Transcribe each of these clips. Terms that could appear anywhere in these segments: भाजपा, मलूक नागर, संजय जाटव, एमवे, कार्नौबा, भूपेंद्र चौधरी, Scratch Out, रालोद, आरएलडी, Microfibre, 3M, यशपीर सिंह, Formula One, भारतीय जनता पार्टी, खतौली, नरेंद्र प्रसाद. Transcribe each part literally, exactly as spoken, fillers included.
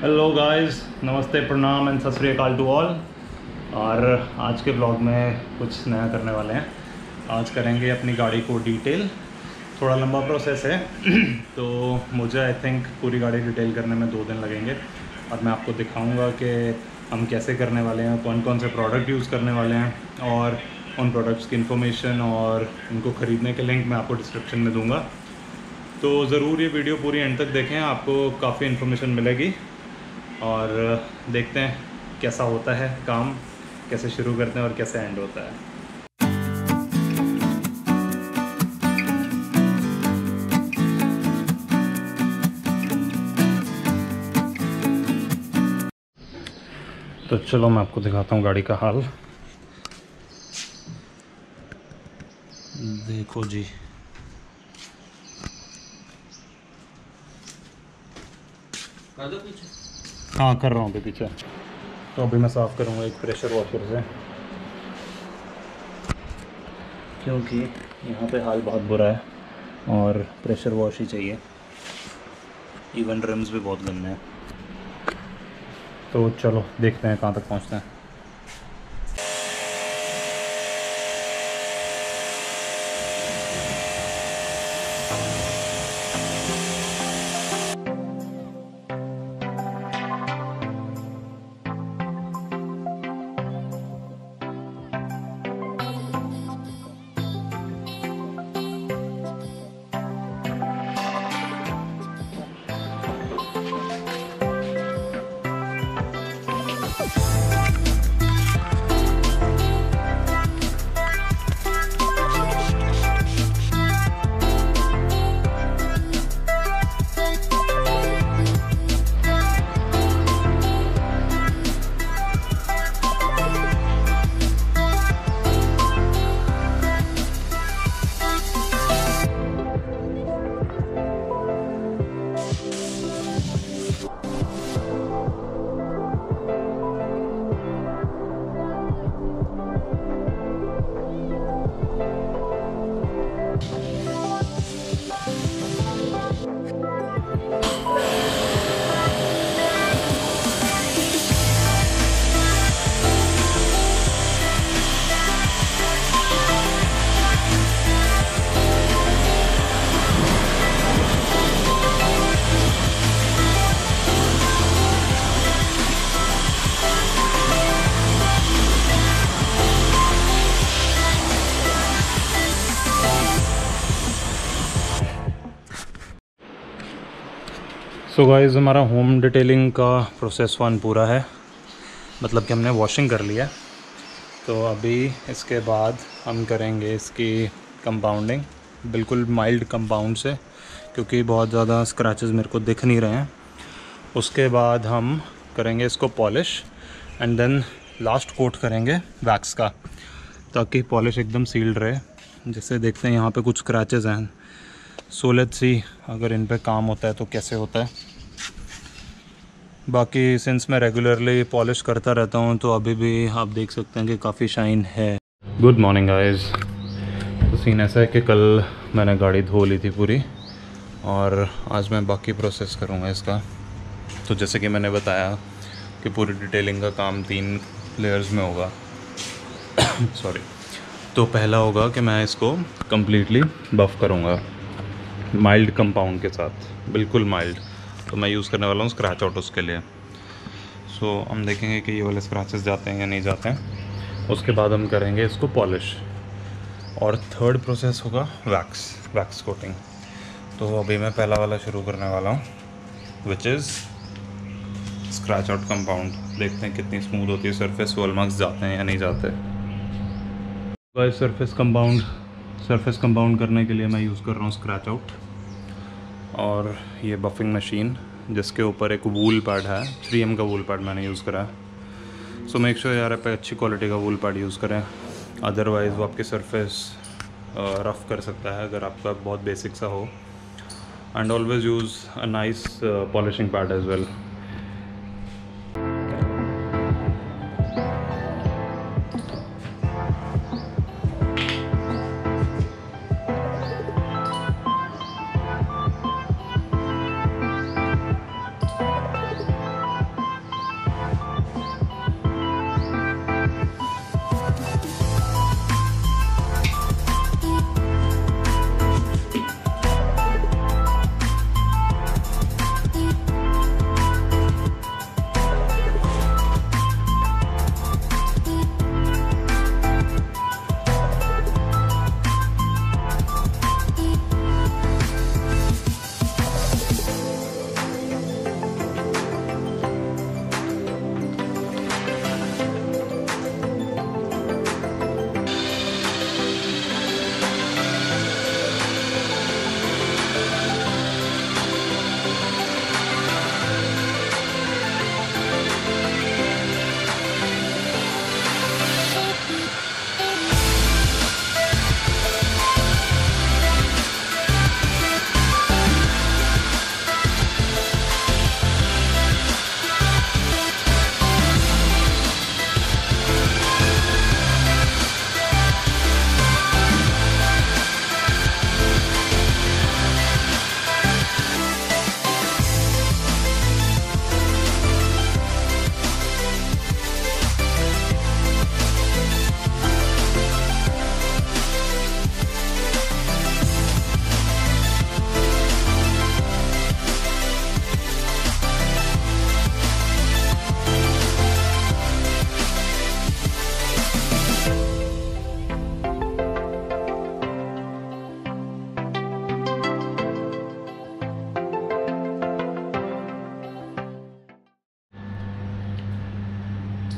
Hello guys, नमस्ते, प्रणाम and सत श्री अकाल टू ऑल। और आज के ब्लॉग में कुछ नया करने वाले हैं। आज करेंगे अपनी गाड़ी को डिटेल। थोड़ा लंबा प्रोसेस है तो मुझे आई थिंक पूरी गाड़ी डिटेल करने में दो दिन लगेंगे। और मैं आपको दिखाऊंगा कि हम कैसे करने वाले हैं, कौन कौन से प्रोडक्ट यूज़ करने वाले हैं, और उन प्रोडक्ट्स की इन्फॉर्मेशन और उनको ख़रीदने के लिंक मैं आपको डिस्क्रिप्शन में दूँगा। तो ज़रूर ये वीडियो पूरी एंड तक देखें, आपको काफ़ी इन्फॉर्मेशन मिलेगी। और देखते हैं कैसा होता है काम, कैसे शुरू करते हैं और कैसे एंड होता है। तो चलो मैं आपको दिखाता हूँ गाड़ी का हाल। देखो जी, कर दो पीछे। हाँ, कर रहा हूँ अभी पीछे। तो अभी मैं साफ़ करूँगा एक प्रेशर वॉशर से, क्योंकि यहाँ पे हाल बहुत बुरा है और प्रेशर वॉश ही चाहिए। इवन रिम्स भी बहुत गंदे हैं। तो चलो देखते हैं कहाँ तक पहुँचते हैं। सो गाइस, हमारा होम डिटेलिंग का प्रोसेस वन पूरा है, मतलब कि हमने वॉशिंग कर लिया। तो अभी इसके बाद हम करेंगे इसकी कंपाउंडिंग, बिल्कुल माइल्ड कंपाउंड से, क्योंकि बहुत ज़्यादा स्क्रैचेस मेरे को दिख नहीं रहे हैं। उसके बाद हम करेंगे इसको polish and then last coat करेंगे वैक्स का, ताकि पॉलिश एकदम सील्ड रहे। जैसे देखते हैं यहाँ पे कुछ स्क्रैचेस हैं, सो लेट्स सी अगर इन पे काम होता है तो कैसे होता है। बाकी सिंस मैं रेगुलरली पॉलिश करता रहता हूँ तो अभी भी आप देख सकते हैं कि काफ़ी शाइन है। Good morning guys. तो सीन ऐसा है कि कल मैंने गाड़ी धो ली थी पूरी, और आज मैं बाकी प्रोसेस करूँगा इसका। तो जैसे कि मैंने बताया कि पूरी डिटेलिंग का काम तीन लेयर्स में होगा। सॉरी। तो पहला होगा कि मैं इसको कम्प्लीटली बफ़ करूँगा माइल्ड कंपाउंड के साथ, बिल्कुल माइल्ड। तो मैं यूज़ करने वाला हूँ स्क्रैच आउट उसके लिए। सो so, हम देखेंगे कि ये वाले स्क्रैचेस जाते हैं या नहीं जाते हैं। उसके बाद हम करेंगे इसको पॉलिश, और थर्ड प्रोसेस होगा वैक्स वैक्स कोटिंग। तो अभी मैं पहला वाला शुरू करने वाला हूँ, which is scratch out compound. देखते हैं कितनी स्मूथ होती है सरफेस, वॉल मार्क्स जाते हैं या नहीं जाते। सरफेस कंपाउंड सरफेस कंपाउंड करने के लिए मैं यूज़ कर रहा हूँ स्क्रैच आउट और ये बफिंग मशीन, जिसके ऊपर एक वूल पैड है। थ्री एम का वूल पैड मैंने यूज़ करा है। सो मेक श्योर यार आप अच्छी क्वालिटी का वूल पैड यूज़ करें, अदरवाइज़ वो आपकी सरफेस रफ़ कर सकता है अगर आपका बहुत बेसिक सा हो। And always use a nice polishing pad as well.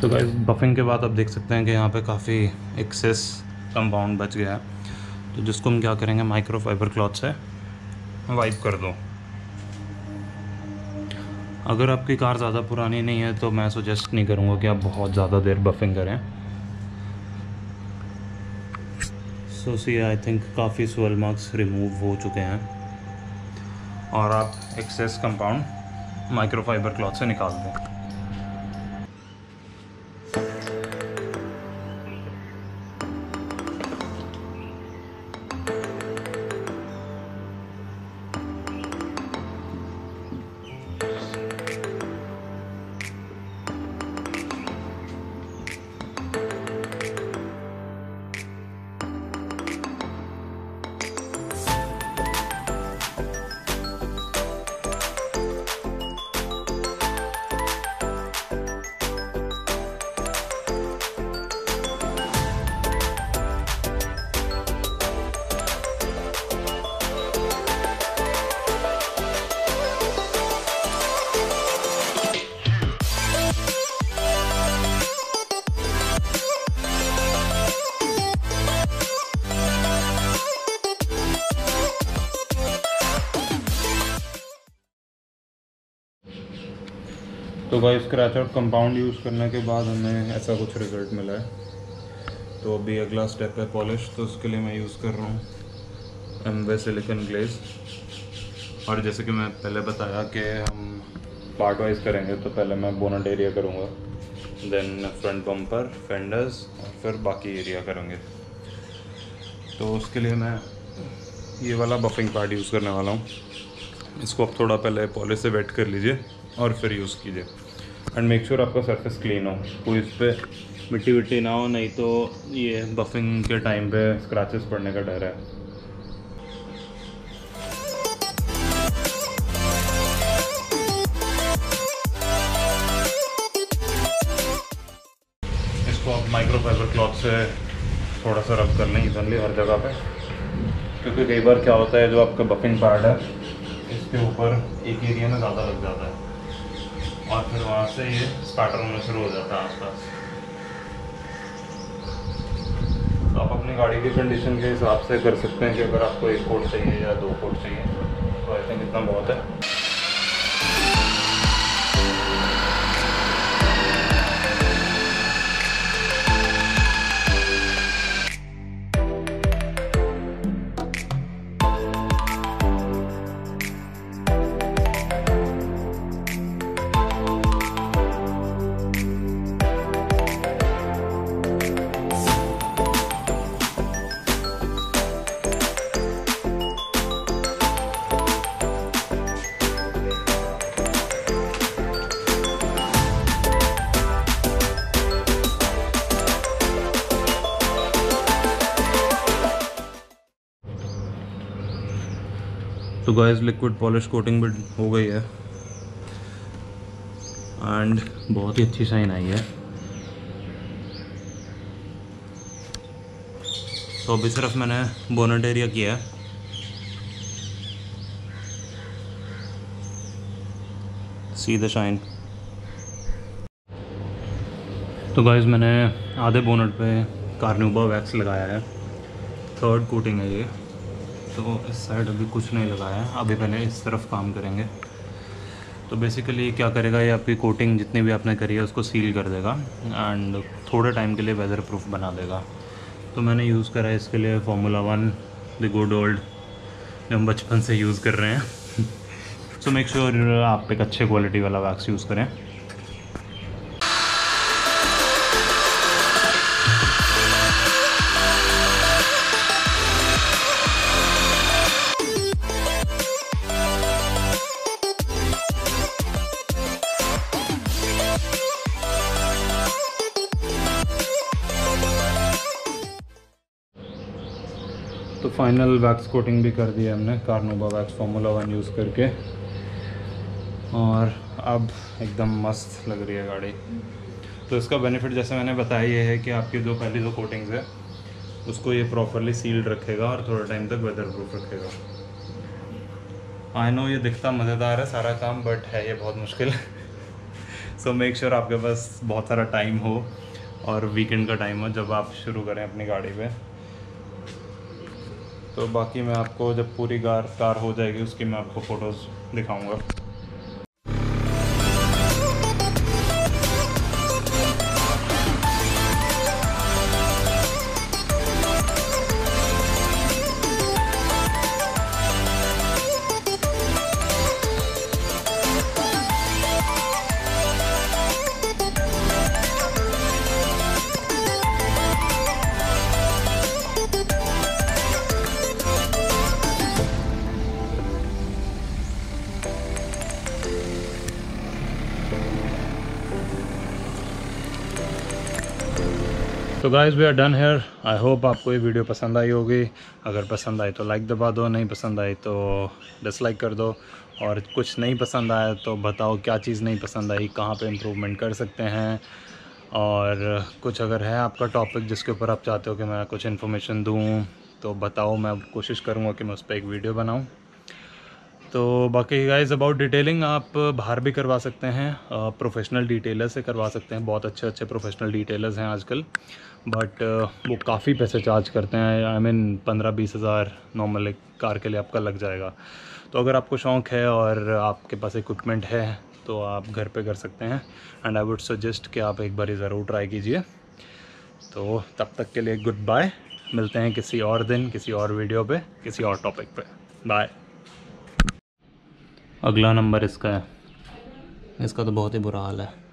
तो गाइस बफिंग के बाद आप देख सकते हैं कि यहाँ पे काफ़ी एक्सेस कंपाउंड बच गया है, तो जिसको हम क्या करेंगे माइक्रोफाइबर क्लॉथ से वाइप कर दो। अगर आपकी कार ज़्यादा पुरानी नहीं है तो मैं सजेस्ट नहीं करूँगा कि आप बहुत ज़्यादा देर बफिंग करें। सो सी आई थिंक काफ़ी स्वेल मार्क्स रिमूव हो चुके हैं और आप एक्सेस कंपाउंड माइक्रोफाइबर क्लॉथ से निकाल दें। तो भाई स्क्रैच आउट कंपाउंड यूज़ करने के बाद हमें ऐसा कुछ रिज़ल्ट मिला है। तो अभी अगला स्टेप है पॉलिश, तो उसके लिए मैं यूज़ कर रहा हूँ एमवे सिलिकन ग्लेज। और जैसे कि मैं पहले बताया कि हम पार्ट वाइज करेंगे, तो पहले मैं बोनट एरिया करूँगा, देन फ्रंट बम्पर, फेंडर्स और फिर बाकी एरिया करेंगे। तो उसके लिए मैं ये वाला बफिंग पार्ट यूज़ करने वाला हूँ। इसको आप थोड़ा पहले पॉलिश से वेट कर लीजिए और फिर यूज़ कीजिए। एंड मेक श्योर आपका सरफेस क्लीन हो, कोई इस पर मिट्टी विट्टी ना हो, नहीं तो ये बफिंग के टाइम पे स्क्रैचेस पड़ने का डर है। इसको आप माइक्रोफाइबर क्लॉथ से थोड़ा सा रब कर लें इवनली हर जगह पे, क्योंकि कई बार क्या होता है जो आपका बफिंग पार्ट है इसके ऊपर एक एरिया में ज़्यादा लग जाता है और फिर वहाँ से ये स्पैटर होना शुरू हो जाता है आसपास। तो आप अपनी गाड़ी की कंडीशन के हिसाब से कर सकते हैं कि अगर आपको एक कोट चाहिए या दो कोट चाहिए, तो आई थिंक इतना बहुत है। तो गाइस लिक्विड पॉलिश कोटिंग भी हो गई है एंड बहुत ही अच्छी शाइन आई है। तो अभी सिर्फ मैंने बोनेट एरिया किया है। See the shine. तो गाइस मैंने आधे बोनेट पे कार्नौबा वैक्स लगाया है, थर्ड कोटिंग है ये। तो इस साइड अभी कुछ नहीं लगाया है, अभी पहले इस तरफ काम करेंगे। तो बेसिकली क्या करेगा ये आपकी कोटिंग जितनी भी आपने करी है उसको सील कर देगा एंड थोड़े टाइम के लिए वेदर प्रूफ बना देगा। तो मैंने यूज़ करा है इसके लिए formula one, the good old जो हम बचपन से यूज़ कर रहे हैं। सो मेक श्योर आप एक अच्छे क्वालिटी वाला वैक्स यूज़ करें। तो फाइनल वैक्स कोटिंग भी कर दिया हमने कार्नौबा wax formula one use करके, और अब एकदम मस्त लग रही है गाड़ी। तो इसका बेनिफिट जैसे मैंने बताया ये है कि आपकी जो पहली जो कोटिंग्स है उसको ये प्रॉपरली सील्ड रखेगा और थोड़ा टाइम तक वेदर प्रूफ रखेगा। आई नो ये दिखता मज़ेदार है सारा काम, बट है ये बहुत मुश्किल। सो मेक श्योर आपके पास बहुत सारा टाइम हो और वीकेंड का टाइम हो जब आप शुरू करें अपनी गाड़ी पे। तो बाकी मैं आपको जब पूरी कार कार हो जाएगी उसकी मैं आपको फ़ोटोज़ दिखाऊंगा। तो guys we are done here. I hope आपको ये वीडियो पसंद आई होगी। अगर पसंद आई तो लाइक दबा दो, नहीं पसंद आई तो डिसलाइक कर दो, और कुछ नहीं पसंद आया तो बताओ क्या चीज़ नहीं पसंद आई, कहाँ पे इम्प्रूवमेंट कर सकते हैं, और कुछ अगर है आपका टॉपिक जिसके ऊपर आप चाहते हो कि मैं कुछ इन्फॉर्मेशन दूँ तो बताओ, मैं कोशिश करूँगा कि मैं उस पर एक वीडियो बनाऊँ। तो बाकी गाइज़ अबाउट डिटेलिंग आप बाहर भी करवा सकते हैं, प्रोफेशनल डिटेलर से करवा सकते हैं। बहुत अच्छे अच्छे प्रोफेशनल डिटेलर्स हैं आजकल, बट वो काफ़ी पैसे चार्ज करते हैं। आई मीन पंद्रह बीस हज़ार नॉर्मल एक कार के लिए आपका लग जाएगा। तो अगर आपको शौक़ है और आपके पास इक्विपमेंट है तो आप घर पे कर सकते हैं, एंड आई वुड सजेस्ट कि आप एक बार ज़रूर ट्राई कीजिए। तो तब तक के लिए गुड बाय, मिलते हैं किसी और दिन, किसी और वीडियो पे, किसी और टॉपिक पे। बाय। अगला नंबर इसका है, इसका तो बहुत ही बुरा हाल है।